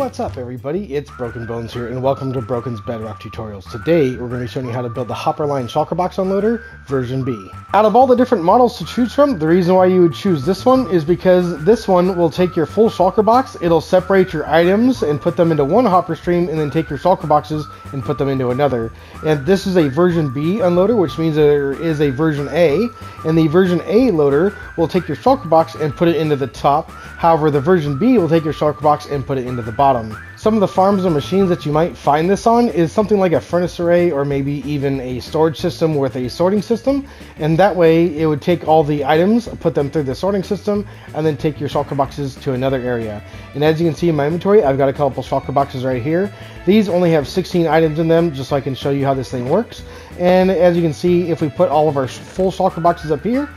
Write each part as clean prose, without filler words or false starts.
What's up everybody, it's Broken Bones here and welcome to Broken's Bedrock Tutorials. Today we're going to be showing you how to build the Hopper Line Shulker Box Unloader Version B. Out of all the different models to choose from, the reason why you would choose this one is because this one will take your full shulker box, it'll separate your items and put them into one hopper stream and then take your shulker boxes and put them into another. And this is a version B unloader, which means there is a version A, and the version A loader will take your shulker box and put it into the top. However, the version B will take your shulker box and put it into the bottom. Some of the farms and machines that you might find this on is something like a furnace array or maybe even a storage system with a sorting system, and that way it would take all the items, put them through the sorting system, and then take your shulker boxes to another area. And as you can see in my inventory, I've got a couple shulker boxes right here. These only have 16 items in them, just so I can show you how this thing works. And as you can see, if we put all of our full shulker boxes up here,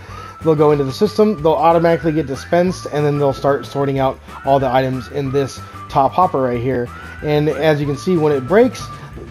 they'll go into the system, they'll automatically get dispensed, and then they'll start sorting out all the items in this top hopper right here. And as you can see, when it breaks,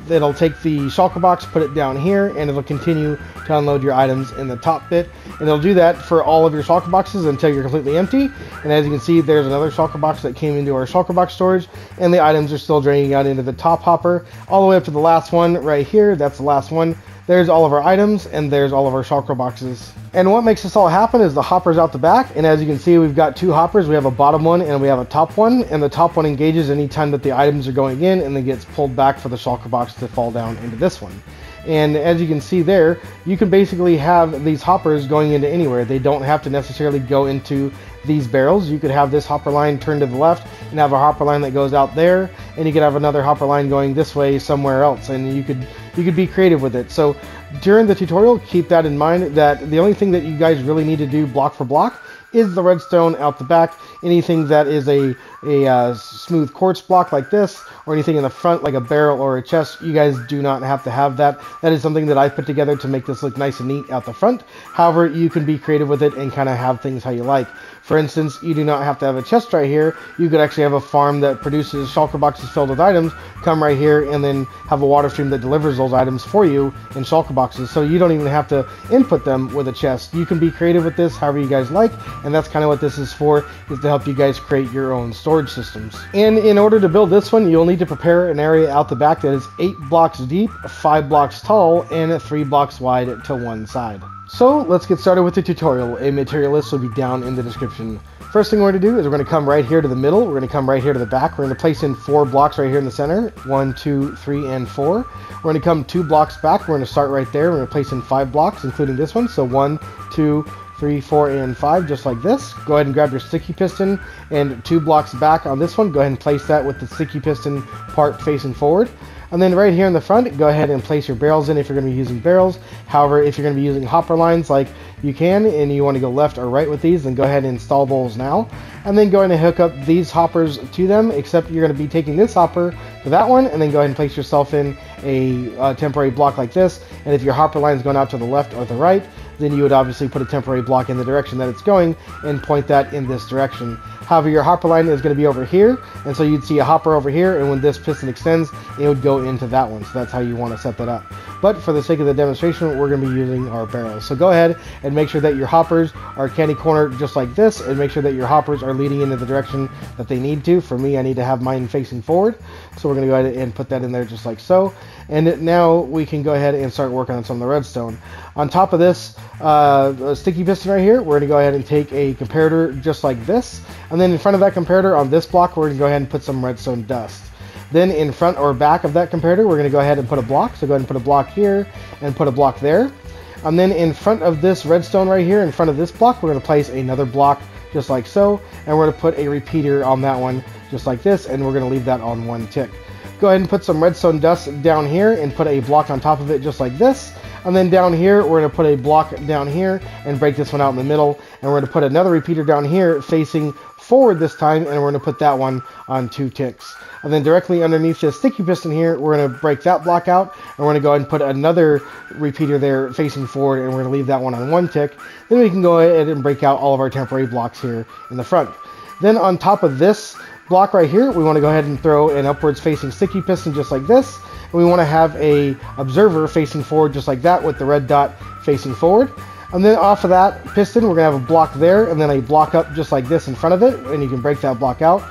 it'll take the shulker box, put it down here, and it'll continue to unload your items in the top bit. And it'll do that for all of your shulker boxes until you're completely empty. And as you can see, there's another shulker box that came into our shulker box storage, and the items are still draining out into the top hopper, all the way up to the last one right here. That's the last one. There's all of our items, and there's all of our shulker boxes. And what makes this all happen is the hoppers out the back, and as you can see, we've got two hoppers. We have a bottom one and we have a top one, and the top one engages any time that the items are going in and then gets pulled back for the shulker box to fall down into this one. And as you can see there, you can basically have these hoppers going into anywhere. They don't have to necessarily go into these barrels. You could have this hopper line turned to the left and have a hopper line that goes out there, and you could have another hopper line going this way somewhere else, and you could be creative with it. So during the tutorial, keep that in mind, that the only thing that you guys really need to do block for block is the redstone out the back. Anything that is a smooth quartz block like this, or anything in the front like a barrel or a chest, you guys do not have to have that. That is something that I put together to make this look nice and neat out the front. However, you can be creative with it and kind of have things how you like. For instance, you do not have to have a chest right here. You could actually have a farm that produces shulker boxes filled with items come right here and then have a water stream that delivers those items for you in shulker boxes. So you don't even have to input them with a chest. You can be creative with this however you guys like, and that's kind of what this is for, is to help you guys create your own storage systems. And in order to build this one, you'll need to prepare an area out the back that is 8 blocks deep, 5 blocks tall, and 3 blocks wide to one side. So let's get started with the tutorial. A material list will be down in the description. First thing we're going to do is we're going to come right here to the middle. We're going to come right here to the back. We're going to place in 4 blocks right here in the center. 1, 2, 3, and 4. We're going to come 2 blocks back. We're going to start right there. We're going to place in 5 blocks, including this one. So 1, 2, 3, 4, and 5, just like this. Go ahead and grab your sticky piston, and 2 blocks back on this one, go ahead and place that with the sticky piston part facing forward. And then right here in the front, go ahead and place your barrels in if you're going to be using barrels. However, if you're going to be using hopper lines like you can, and you want to go left or right with these, then go ahead and install those now. And then go ahead and hook up these hoppers to them, except you're going to be taking this hopper to that one, and then go ahead and place yourself in a temporary block like this. And if your hopper line is going out to the left or the right, then you would obviously put a temporary block in the direction that it's going and point that in this direction. However, your hopper line is going to be over here, and so you'd see a hopper over here, and when this piston extends, it would go into that one. So that's how you want to set that up. But for the sake of the demonstration, we're going to be using our barrels. So go ahead and make sure that your hoppers are candy-cornered just like this, and make sure that your hoppers are leading into the direction that they need to. For me, I need to have mine facing forward, so we're going to go ahead and put that in there just like so. And now we can go ahead and start working on some of the redstone. On top of this sticky piston right here, we're going to go ahead and take a comparator just like this. And then in front of that comparator on this block, we're going to go ahead and put some redstone dust. Then in front or back of that comparator, we're going to go ahead and put a block. So go ahead and put a block here and put a block there. And then in front of this redstone right here, in front of this block, we're going to place another block just like so. And we're going to put a repeater on that one just like this. And we're going to leave that on one tick. Go ahead and put some redstone dust down here and put a block on top of it just like this. And then down here, we're going to put a block down here and break this one out in the middle. And we're going to put another repeater down here facing forward this time, and we're going to put that one on 2 ticks. And then directly underneath this sticky piston here, we're going to break that block out, and we're going to go ahead and put another repeater there facing forward, and we're going to leave that one on 1 tick. Then we can go ahead and break out all of our temporary blocks here in the front. Then on top of this block right here, we want to go ahead and throw an upwards facing sticky piston just like this, and we want to have a observer facing forward just like that with the red dot facing forward. And then off of that piston, we're going to have a block there and then a block up just like this in front of it, and you can break that block out.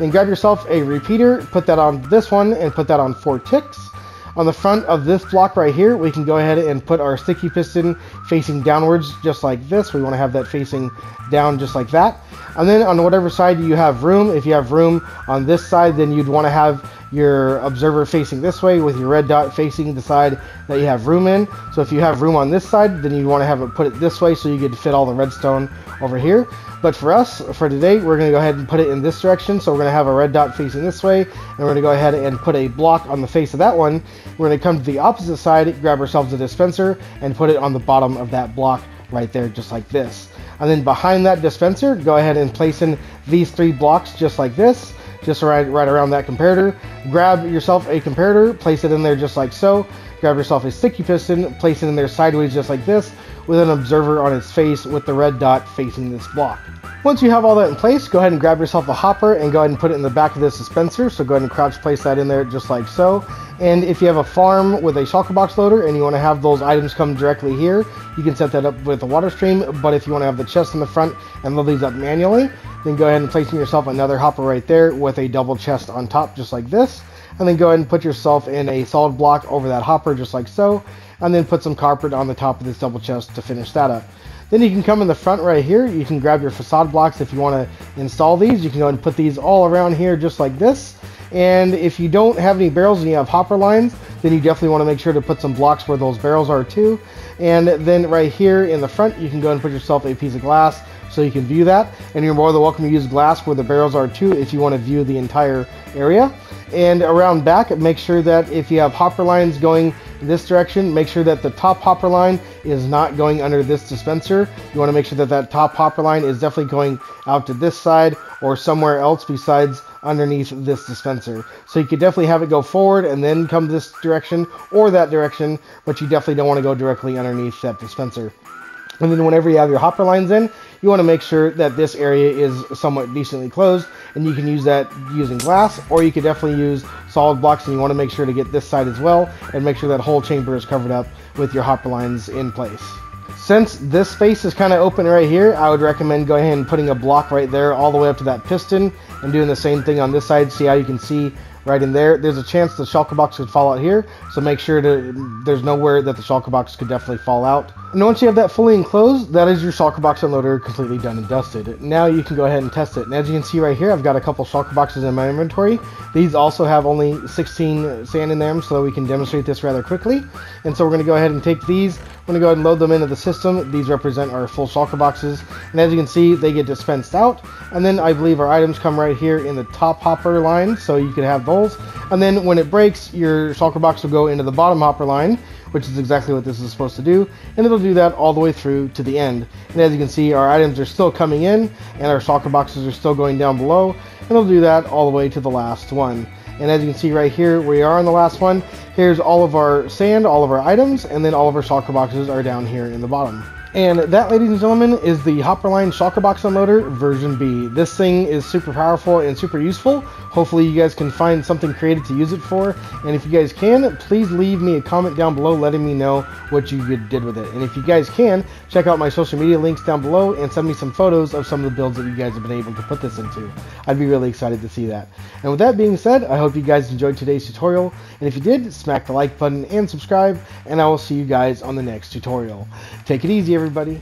Then grab yourself a repeater, put that on this one, and put that on 4 ticks. On the front of this block right here, we can go ahead and put our sticky piston facing downwards just like this. We want to have that facing down just like that. And then on whatever side you have room, if you have room on this side, then you'd want to have your observer facing this way with your red dot facing the side that you have room in. So if you have room on this side, then you want to have it put it this way so you get to fit all the redstone over here. But for us, for today, we're going to go ahead and put it in this direction. So we're going to have a red dot facing this way, and we're going to go ahead and put a block on the face of that one. We're going to come to the opposite side, grab ourselves a dispenser, and put it on the bottom of that block right there, just like this. And then behind that dispenser, go ahead and place in these 3 blocks just like this, just right around that comparator. Grab yourself a comparator, place it in there just like so. Grab yourself a sticky piston, place it in there sideways just like this, with an observer on its face with the red dot facing this block. Once you have all that in place, go ahead and grab yourself a hopper and go ahead and put it in the back of this dispenser. So go ahead and crouch place that in there just like so. And if you have a farm with a shulker box loader and you want to have those items come directly here, you can set that up with a water stream. But if you want to have the chest in the front and load these up manually, then go ahead and place in yourself another hopper right there with a double chest on top just like this. And then go ahead and put yourself in a solid block over that hopper just like so. And then put some carpet on the top of this double chest to finish that up. Then you can come in the front right here. You can grab your facade blocks if you want to install these. You can go ahead and put these all around here just like this. And if you don't have any barrels and you have hopper lines, then you definitely want to make sure to put some blocks where those barrels are too. And then right here in the front, you can go ahead and put yourself a piece of glass so you can view that. And you're more than welcome to use glass where the barrels are too if you want to view the entire area. And around back, make sure that if you have hopper lines going this direction, make sure that the top hopper line is not going under this dispenser. You want to make sure that that top hopper line is definitely going out to this side or somewhere else besides underneath this dispenser. So you could definitely have it go forward and then come this direction or that direction, but you definitely don't want to go directly underneath that dispenser. And then whenever you have your hopper lines in, you want to make sure that this area is somewhat decently closed, and you can use that using glass, or you could definitely use solid blocks, and you want to make sure to get this side as well and make sure that whole chamber is covered up with your hopper lines in place. Since this space is kind of open right here, I would recommend going ahead and putting a block right there all the way up to that piston and doing the same thing on this side. See how you can see right in there? There's a chance the shulker box could fall out here, so make sure there's nowhere that the shulker box could definitely fall out. And once you have that fully enclosed, that is your shulker box unloader completely done and dusted. Now you can go ahead and test it. And as you can see right here, I've got a couple shulker boxes in my inventory. These also have only 16 sand in them, so that we can demonstrate this rather quickly. And so we're going to go ahead and take these. I'm going to go ahead and load them into the system. These represent our full shulker boxes. And as you can see, they get dispensed out. And then I believe our items come right here in the top hopper line, so you can have those. And then when it breaks, your shulker box will go into the bottom hopper line, which is exactly what this is supposed to do, and it'll do that all the way through to the end. And as you can see, our items are still coming in, and our shulker boxes are still going down below, and it'll do that all the way to the last one. And as you can see right here, we are on the last one. Here's all of our sand, all of our items, and then all of our shulker boxes are down here in the bottom. And that, ladies and gentlemen, is the Hopper Line Shulker Box Unloader version B. This thing is super powerful and super useful. Hopefully you guys can find something creative to use it for. And if you guys can, please leave me a comment down below letting me know what you did with it. And if you guys can, check out my social media links down below and send me some photos of some of the builds that you guys have been able to put this into. I'd be really excited to see that. And with that being said, I hope you guys enjoyed today's tutorial. And if you did, smack the like button and subscribe. And I will see you guys on the next tutorial. Take it easy, everybody.